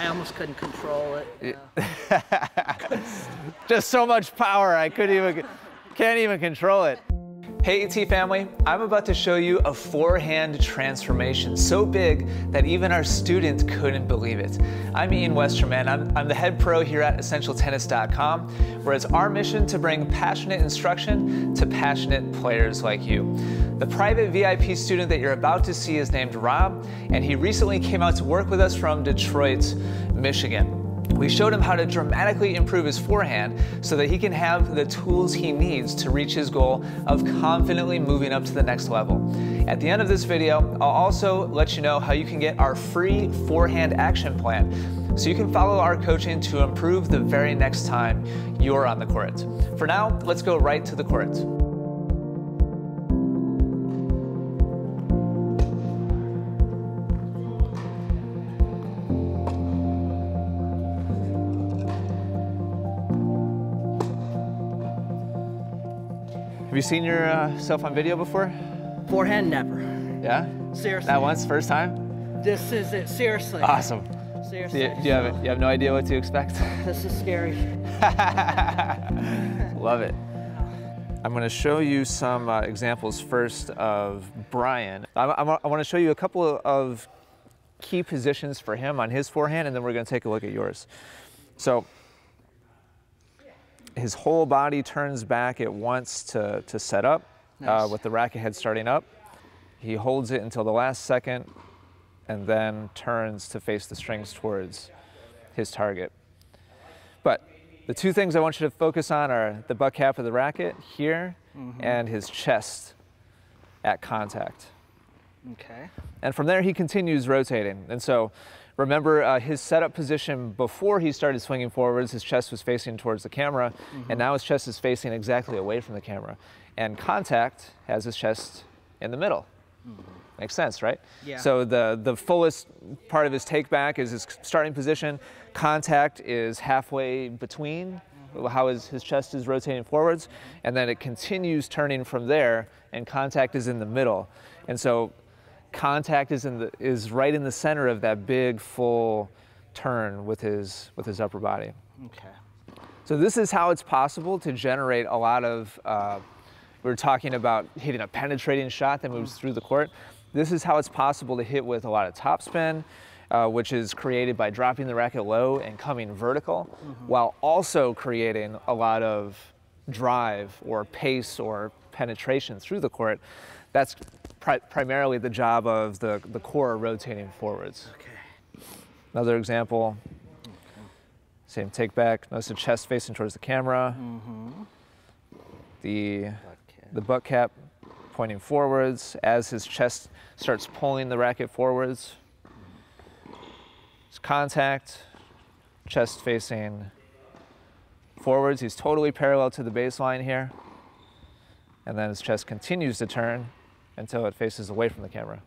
I almost couldn't control it. You know. Just so much power, I couldn't even, can't even control it. Hey ET family, I'm about to show you a forehand transformation so big that even our student couldn't believe it. I'm Ian Westerman, I'm the head pro here at EssentialTennis.com, where it's our mission to bring passionate instruction to passionate players like you. The private VIP student that you're about to see is named Rob, and he recently came out to work with us from Detroit, Michigan. We showed him how to dramatically improve his forehand so that he can have the tools he needs to reach his goal of confidently moving up to the next level. At the end of this video, I'll also let you know how you can get our free forehand action plan so you can follow our coaching to improve the very next time you're on the court. For now, let's go right to the court. Have you seen yourself on video before? Forehand, never. Yeah? Seriously. That once, first time? This is it, seriously. Awesome. Seriously. Do you have no idea what to expect? This is scary. Love it. I'm gonna show you some examples first of Brian. I wanna show you a couple of key positions for him on his forehand, and then we're gonna take a look at yours. So, his whole body turns back at once to set up. Nice. With the racket head starting up. He holds it until the last second and then turns to face the strings towards his target. But the two things I want you to focus on are the buck half of the racket here and his chest at contact. Okay. And from there he continues rotating. And so remember his setup position before he started swinging forwards, his chest was facing towards the camera, and now his chest is facing exactly away from the camera. And contact has his chest in the middle. Makes sense, right? Yeah. So the fullest part of his take back is his starting position. Contact is halfway between how his chest is rotating forwards, and then it continues turning from there, and contact is in the middle. And so contact is right in the center of that big full turn with his upper body. Okay. So this is how it's possible to generate a lot of. We were talking about hitting a penetrating shot that moves through the court. This is how it's possible to hit with a lot of topspin, which is created by dropping the racket low and coming vertical, while also creating a lot of drive or pace or penetration through the court. That's primarily the job of the core rotating forwards. Okay. Another example, same take back. Notice the chest facing towards the camera. The butt cap pointing forwards as his chest starts pulling the racket forwards. It's contact, chest facing forwards. He's totally parallel to the baseline here. And then his chest continues to turn until it faces away from the camera.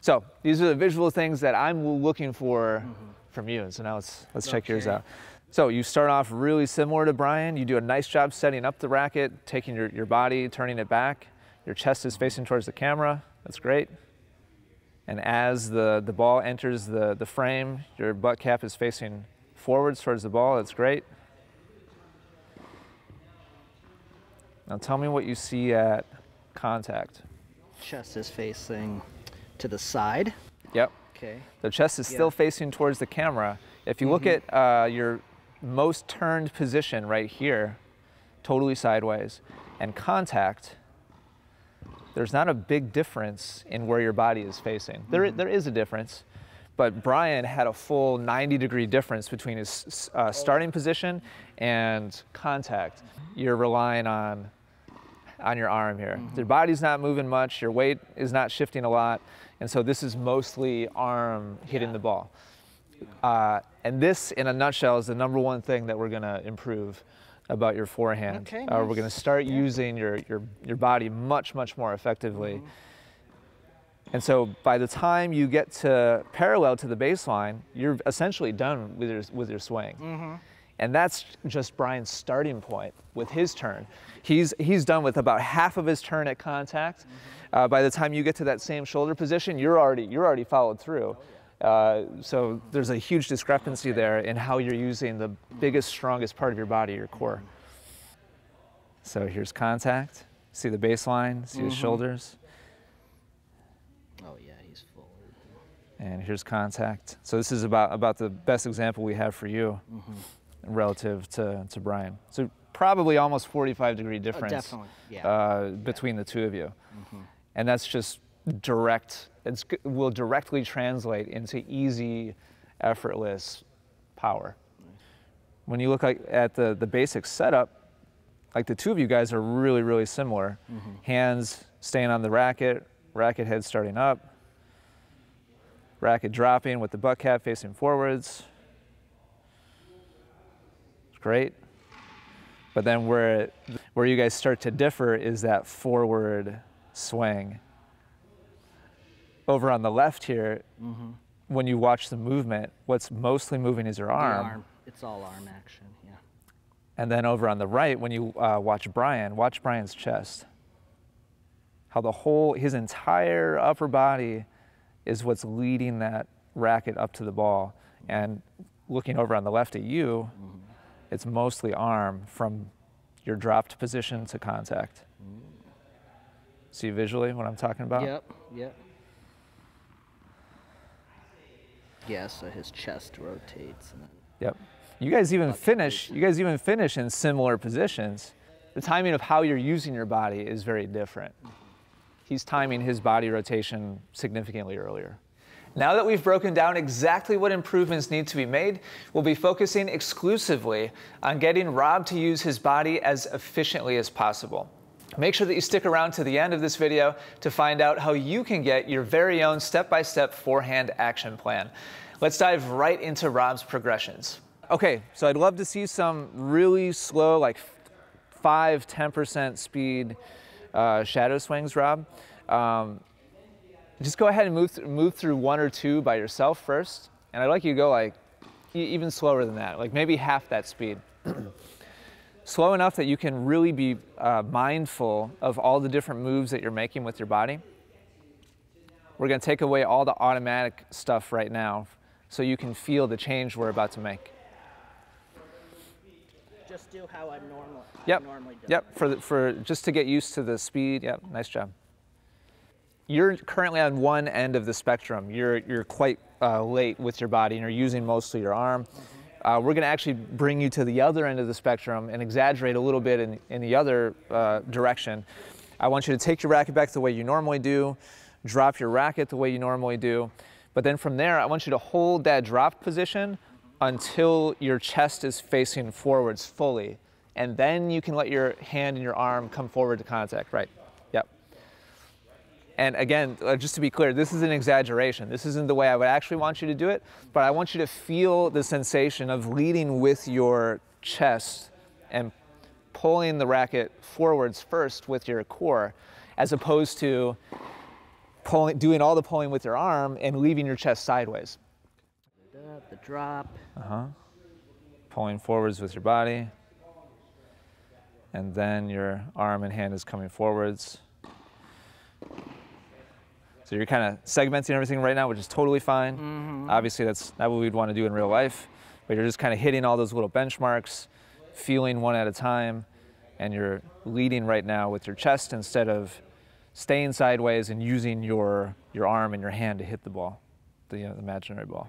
So these are the visual things that I'm looking for from you. And so now let's check yours out. So you start off really similar to Brian. You do a nice job setting up the racket, taking your body, turning it back. Your chest is facing towards the camera. That's great. And as the ball enters the frame, your butt cap is facing forwards towards the ball. That's great. Now tell me what you see at contact. Chest is facing to the side. Yep. Okay. The chest is still facing towards the camera. If you look at your most turned position right here, totally sideways, and contact, there's not a big difference in where your body is facing. There is a difference, but Brian had a full 90-degree difference between his starting position and contact. You're relying on your arm here. Your body's not moving much, your weight is not shifting a lot, and so this is mostly arm hitting the ball. And this, in a nutshell, is the #1 thing that we're gonna improve about your forehand. Okay, nice. We're gonna start using your body much, much more effectively. And so by the time you get to parallel to the baseline, you're essentially done with your swing. And that's just Brian's starting point with his turn. He's done with about half of his turn at contact. By the time you get to that same shoulder position, you're already followed through. So there's a huge discrepancy there in how you're using the biggest, strongest part of your body, your core. So here's contact. See the baseline, see his shoulders. Oh yeah, he's forward. And here's contact. So this is about the best example we have for you relative to Brian. So probably almost 45-degree difference between the two of you. And that's just direct, it will directly translate into easy, effortless power. When you look at the basic setup, like the two of you guys are really, really similar. Hands staying on the racket, racket head starting up, racket dropping with the butt cap facing forwards. It's great. But then where you guys start to differ is that forward swing. Over on the left here, when you watch the movement, what's mostly moving is your arm. It's all arm action, yeah. And then over on the right, when you watch Brian's chest. How the whole, his entire upper body is what's leading that racket up to the ball. And looking over on the left at you, it's mostly arm from your dropped position to contact. See visually what I'm talking about? Yep. Yeah, so his chest rotates. And then You guys even finish in similar positions. The timing of how you're using your body is very different. He's timing his body rotation significantly earlier. Now that we've broken down exactly what improvements need to be made, we'll be focusing exclusively on getting Rob to use his body as efficiently as possible. Make sure that you stick around to the end of this video to find out how you can get your very own step-by-step forehand action plan. Let's dive right into Rob's progressions. Okay, so I'd love to see some really slow, like 5, 10% speed shadow swings, Rob. Just go ahead and move through one or two by yourself first. And I'd like you to go like even slower than that, like maybe half that speed. Slow enough that you can really be mindful of all the different moves that you're making with your body. We're gonna take away all the automatic stuff right now so you can feel the change we're about to make. Just do how I'm normal. Just to get used to the speed. Yep, nice job. You're currently on one end of the spectrum. You're quite late with your body and you're using mostly your arm. We're gonna actually bring you to the other end of the spectrum and exaggerate a little bit in the other direction. I want you to take your racket back the way you normally do, drop your racket the way you normally do, but then from there, I want you to hold that drop position until your chest is facing forwards fully. And then you can let your hand and your arm come forward to contact, right? Yep. And again, just to be clear, this is an exaggeration. This isn't the way I would actually want you to do it, but I want you to feel the sensation of leading with your chest and pulling the racket forwards first with your core, as opposed to pulling, doing all the pulling with your arm and leaving your chest sideways. The drop. Pulling forwards with your body. And then your arm and hand is coming forwards. So you're kind of segmenting everything right now, which is totally fine. Obviously, that's not what we'd want to do in real life. But you're just kind of hitting all those little benchmarks, feeling one at a time. And you're leading right now with your chest instead of staying sideways and using your arm and your hand to hit the ball, the, the imaginary ball.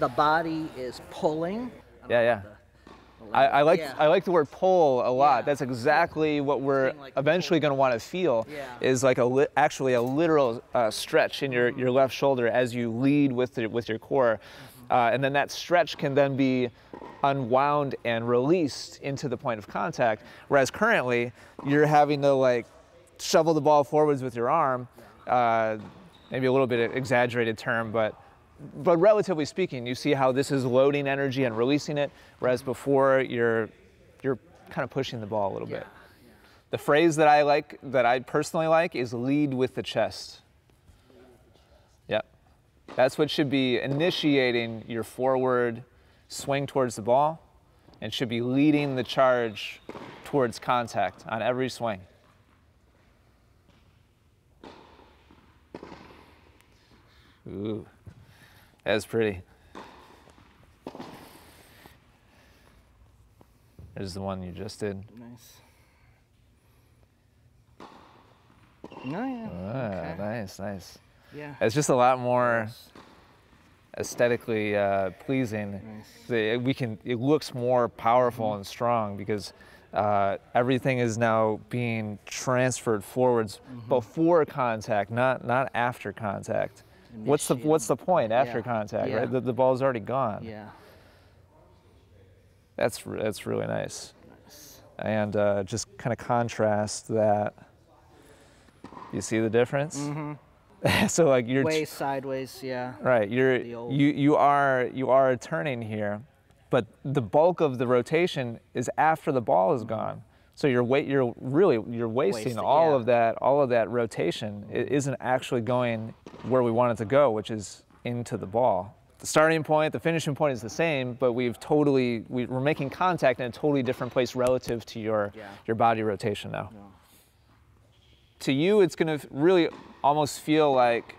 The body is pulling. I like the word pull a lot. That's exactly what we're like eventually going to want to feel is like actually a literal stretch in your left shoulder as you lead with your core. And then that stretch can then be unwound and released into the point of contact. Whereas currently you're having to like shovel the ball forwards with your arm, maybe a little bit of exaggerated term, but relatively speaking, you see how this is loading energy and releasing it, whereas before you're kind of pushing the ball a little bit. The phrase that I like, that I personally like, is lead with the chest. That's what should be initiating your forward swing towards the ball and should be leading the charge towards contact on every swing. That's pretty. There's the one you just did. Nice. No, yeah. Ah, okay. Nice, nice. Yeah. It's just a lot more aesthetically pleasing. Nice. It looks more powerful and strong because everything is now being transferred forwards before contact, not after contact. Initiating. What's the point after contact, right? The ball's already gone. Yeah. That's really nice. Nice. And just kind of contrast that. You see the difference? Mm-hmm. So like you're way sideways, yeah. Right, you are turning here, but the bulk of the rotation is after the ball is gone. So you're really wasting all of that rotation. It isn't actually going where we want it to go, which is into the ball. The starting point, the finishing point is the same, but we're making contact in a totally different place relative to your body rotation now. No. To you, it's gonna really almost feel like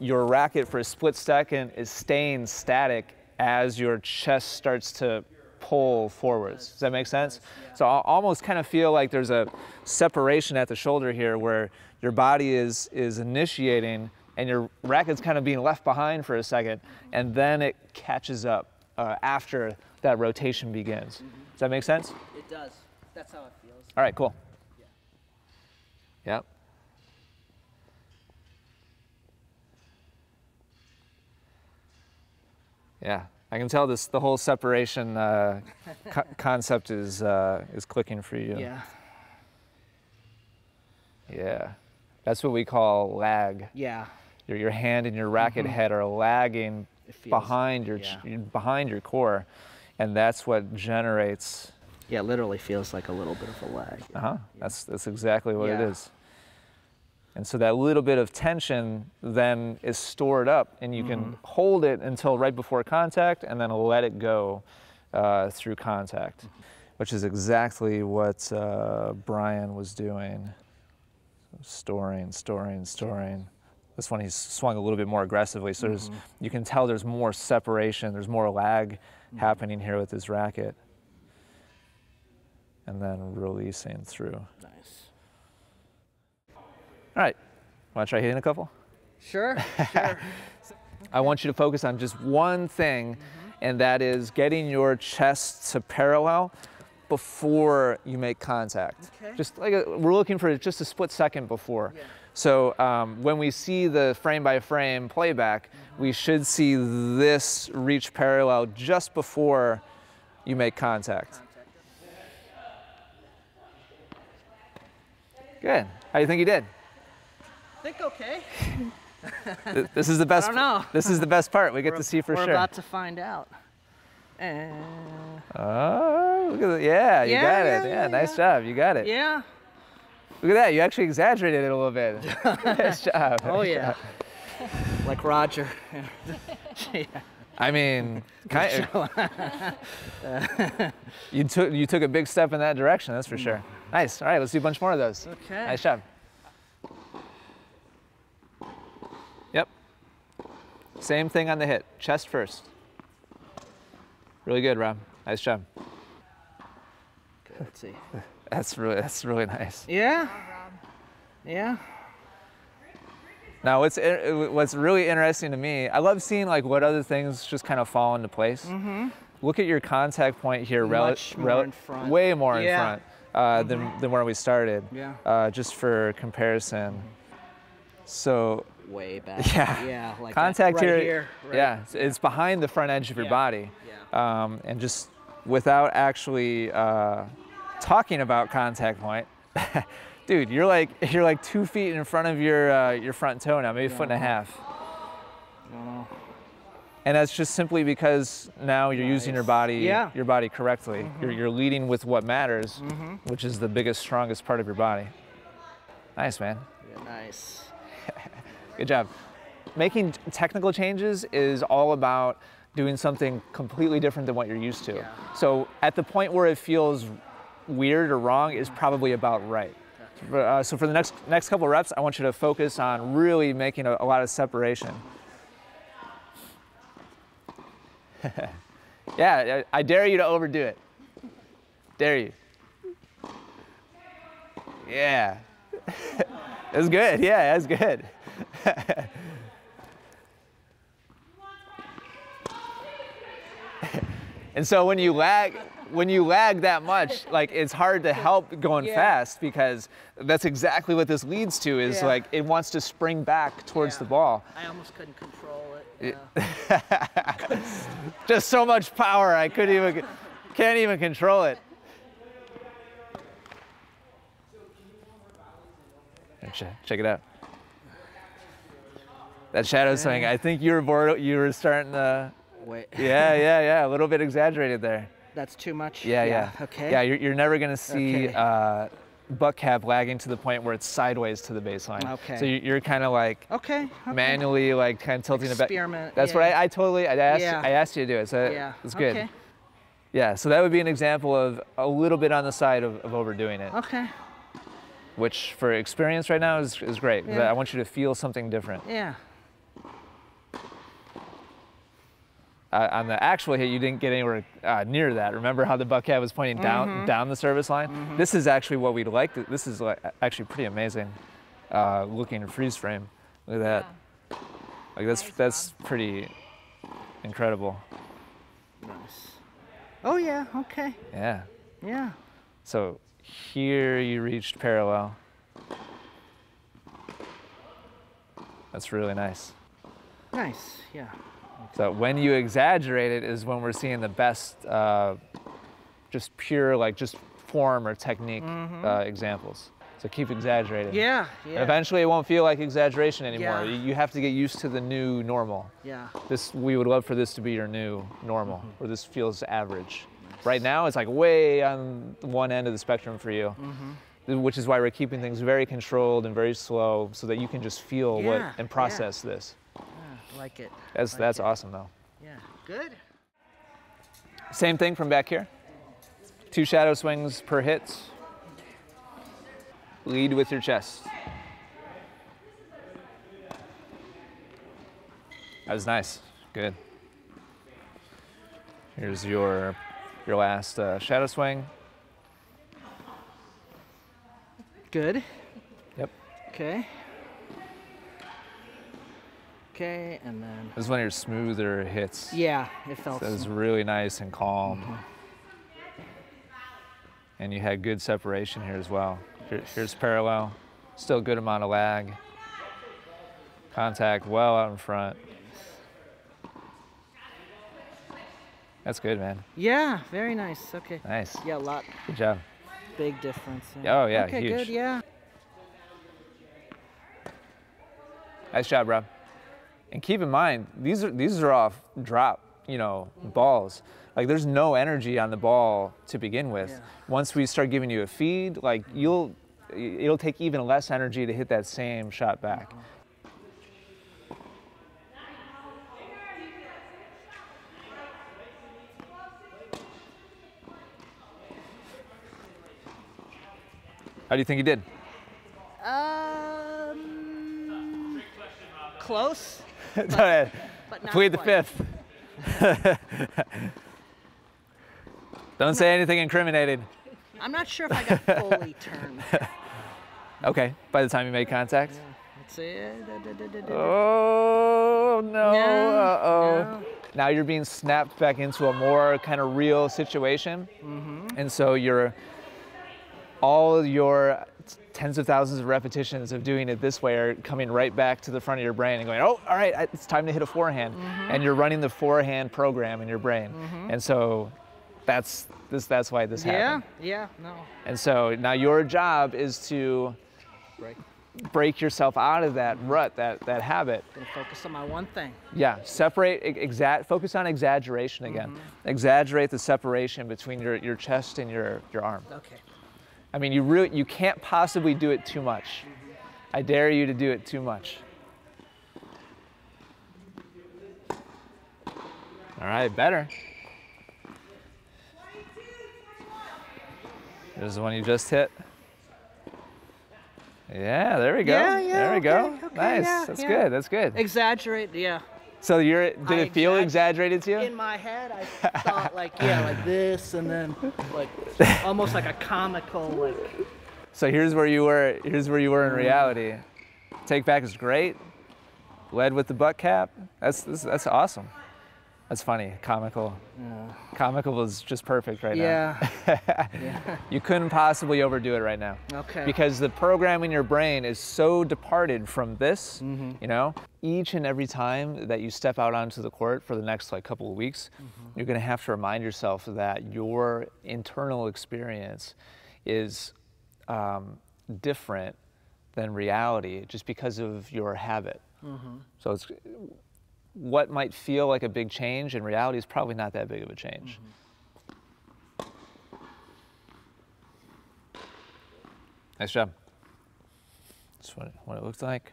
your racket for a split second is staying static as your chest starts to pull forwards. Does that make sense? Yeah. So I almost kind of feel like there's a separation at the shoulder here where your body is initiating and your racket's kind of being left behind for a second, and then it catches up after that rotation begins. Mm-hmm. Does that make sense? It does. That's how it feels. All right, cool. Yep. Yeah, I can tell the whole separation concept is clicking for you. Yeah. Yeah, that's what we call lag. Yeah. Your hand and your racket head are lagging behind behind your core, and that's what generates. Yeah, it literally feels like a little bit of a lag. Yeah. Uh-huh. Yeah. That's exactly what it is. And so that little bit of tension then is stored up, and you can hold it until right before contact and then let it go through contact, which is exactly what Brian was doing. Storing, storing, storing. This one he's swung a little bit more aggressively, so you can tell there's more separation, there's more lag happening here with this racket. And then releasing through. Nice. All right, wanna try hitting a couple? Sure, sure. I want you to focus on just one thing, and that is getting your chest to parallel before you make contact. Okay. Just like we're looking for just a split second before. Yeah. So when we see the frame by frame playback, we should see this reach parallel just before you make contact. Good. How do you think you did? I think okay. This is the best. I don't know. This is the best part. We get to see for sure. We're about to find out. Oh, look at that. Yeah, you got it. Yeah, nice job. You got it. Yeah. Look at that. You actually exaggerated it a little bit. Nice job. Oh yeah. Like Roger. Yeah. I mean, kind of, you took a big step in that direction. That's for sure. Nice. All right, let's do a bunch more of those. Okay. Nice job. Yep. Same thing on the hit. Chest first. Really good, Rob. Nice job. Good, let's see. That's really nice. Yeah. Yeah. Now, what's really interesting to me, I love seeing like what other things just kind of fall into place. Mm-hmm. Look at your contact point here, way more in front. Than where we started, just for comparison. So way back. Yeah, yeah, like contact right here. Right. Yeah, it's behind the front edge of your body, and just without actually talking about contact point, dude, you're like 2 feet in front of your front toe now, maybe a foot and a half. I don't know. And that's just simply because now you're using your body correctly. You're leading with what matters, which is the biggest, strongest part of your body. Nice, man. Yeah, nice. Good job. Making technical changes is all about doing something completely different than what you're used to. Yeah. So at the point where it feels weird or wrong is probably about right. So for the next couple of reps, I want you to focus on really making a lot of separation. Yeah, I dare you to overdo it. Dare you. Yeah. That's good. Yeah, that's good. And so when you lag that much, like, it's hard to help going fast, because that's exactly what this leads to, is like it wants to spring back towards the ball. I almost couldn't control it. Yeah. Just so much power, I couldn't even, can't even control it. Check it out. That shadow swing. I think you were bored. You were starting to. Wait. Yeah. A little bit exaggerated there. That's too much? Yeah. Okay. Yeah, you're never going to see butt cap lagging to the point where it's sideways to the baseline. Okay. So you're kind of like manually, like, kind of tilting it back. Experiment. That's what I totally, I asked you to do it, so it's good. Okay. Yeah, so that would be an example of a little bit on the side of overdoing it. Okay. Which for experience right now is great. Yeah. I want you to feel something different. Yeah. On the actual hit, you didn't get anywhere near that. Remember how the butt cap was pointing down the service line? This is actually what we'd like. This is actually pretty amazing looking freeze frame. Look at that. Yeah. Like, that's pretty incredible. Nice. Oh yeah. Okay. Yeah. Yeah. So here you reached parallel. That's really nice. Nice. Yeah. So when you exaggerate it is when we're seeing the best, just pure, like, just form or technique examples. So keep exaggerating. Yeah. And eventually it won't feel like exaggeration anymore. Yeah. You have to get used to the new normal. Yeah. This, we would love for this to be your new normal, where this feels average. Nice. Right now it's like way on one end of the spectrum for you, which is why we're keeping things very controlled and very slow, so that you can just feel what, and process this. Like it. That's awesome though. Yeah, good. Same thing from back here. 2 shadow swings per hit. Lead with your chest. That was nice. Good. Here's your last shadow swing. Good. Yep. Okay. Okay, and then... This is one of your smoother hits. Yeah, it felt smooth. It was really nice and calm. And you had good separation here as well. Here's parallel. Still a good amount of lag. Contact well out in front. That's good, man. Yeah, very nice. Okay. Nice. Yeah, a lot. Good job. Big difference. Yeah. Oh, yeah, okay, huge. Good, yeah. Nice job, Rob. And keep in mind, these are off drop, you know, balls. Like, there's no energy on the ball to begin with. Yeah. Once we start giving you a feed, like, it'll take even less energy to hit that same shot back. How do you think he did? Close. But not plead the fifth. Don't say anything incriminating. I'm not sure if I got fully turned. Okay, by the time you made contact. Yeah. Let's see. Oh, no. Uh-oh. No. Now you're being snapped back into a more kind of real situation. And so all your tens of thousands of repetitions of doing it this way are coming right back to the front of your brain and going, oh, all right, it's time to hit a forehand. And you're running the forehand program in your brain. And so that's why this happened. Yeah, no. And so now your job is to break yourself out of that rut, that habit. Gonna focus on my one thing. Yeah, focus on exaggeration again. Exaggerate the separation between your chest and your arm. Okay. I mean, you can't possibly do it too much. I dare you to do it too much. All right, better. There's the one you just hit. Yeah, there we go. There we go. Nice. That's good. That's good. Exaggerate, So you're, did it feel exaggerated to you? In my head, I thought like, yeah, like this, and then like almost like a comical like. So here's where you were. Here's where you were in reality. Take back is great. Led with the butt cap. That's awesome. That's funny. Comical. Yeah. Comical is just perfect right now. Yeah. You couldn't possibly overdo it right now. Okay. Because the program in your brain is so departed from this, you know, each and every time that you step out onto the court for the next like couple of weeks, you're going to have to remind yourself that your internal experience is different than reality just because of your habit. So it's what might feel like a big change in reality is probably not that big of a change. Nice job. That's what it looks like.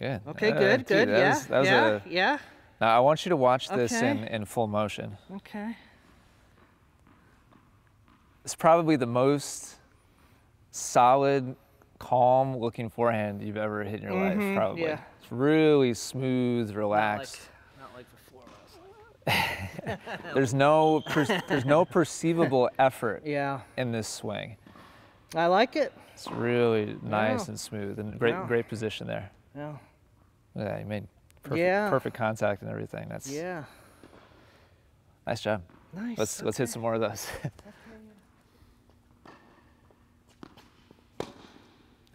Good. Okay, good, dude, good, that was. Now I want you to watch this in full motion. Okay. It's probably the most solid, calm looking forehand you've ever hit in your life, probably. Yeah. It's really smooth, relaxed. Not like the floor last night. there's no perceivable effort in this swing. I like it. It's really nice and smooth and great position there. Yeah. Look at that, you made perfect contact and everything. That's nice job. Nice. Let's hit some more of those.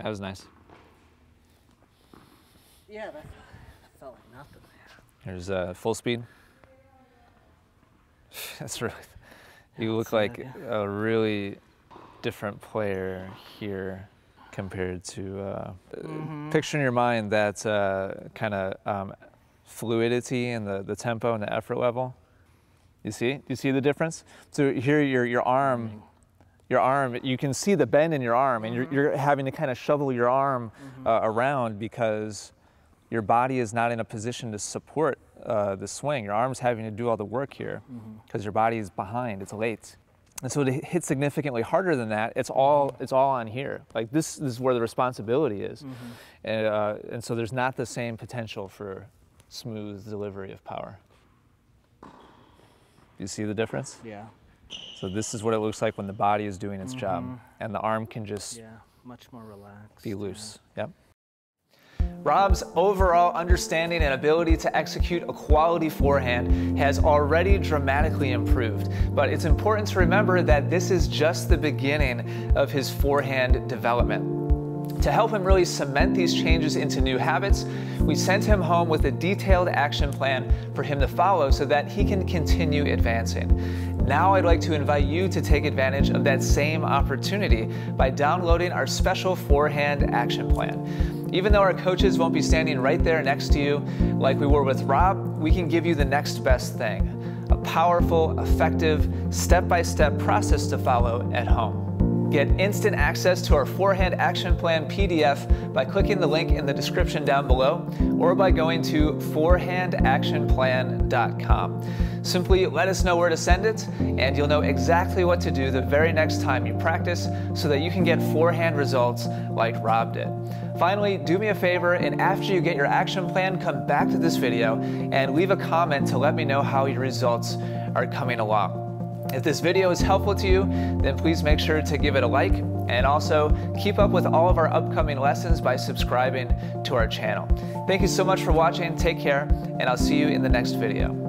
That was nice. Yeah, that felt like nothing. Here's full speed. That's really, you look like a really different player here compared to, picture in your mind that kind of fluidity and the tempo and the effort level. You see? Do you see the difference? So here your arm, you can see the bend in your arm, and you're having to kind of shovel your arm around because your body is not in a position to support the swing. Your arm's having to do all the work here because your body is behind, it's late. And so to hit significantly harder than that, it's all on here. Like this is where the responsibility is. And so there's not the same potential for smooth delivery of power. You see the difference? Yeah. So this is what it looks like when the body is doing its job, and the arm can just much more relaxed, be loose. Yep. Rob's overall understanding and ability to execute a quality forehand has already dramatically improved, but it's important to remember that this is just the beginning of his forehand development. To help him really cement these changes into new habits, we sent him home with a detailed action plan for him to follow so that he can continue advancing. Now I'd like to invite you to take advantage of that same opportunity by downloading our special forehand action plan. Even though our coaches won't be standing right there next to you like we were with Rob, we can give you the next best thing, a powerful, effective, step-by-step process to follow at home. Get instant access to our Forehand Action Plan PDF by clicking the link in the description down below or by going to forehandactionplan.com. Simply let us know where to send it and you'll know exactly what to do the very next time you practice so that you can get forehand results like Rob did. Finally, do me a favor and after you get your action plan, come back to this video and leave a comment to let me know how your results are coming along. If this video is helpful to you, then please make sure to give it a like and also keep up with all of our upcoming lessons by subscribing to our channel. Thank you so much for watching, take care, and I'll see you in the next video.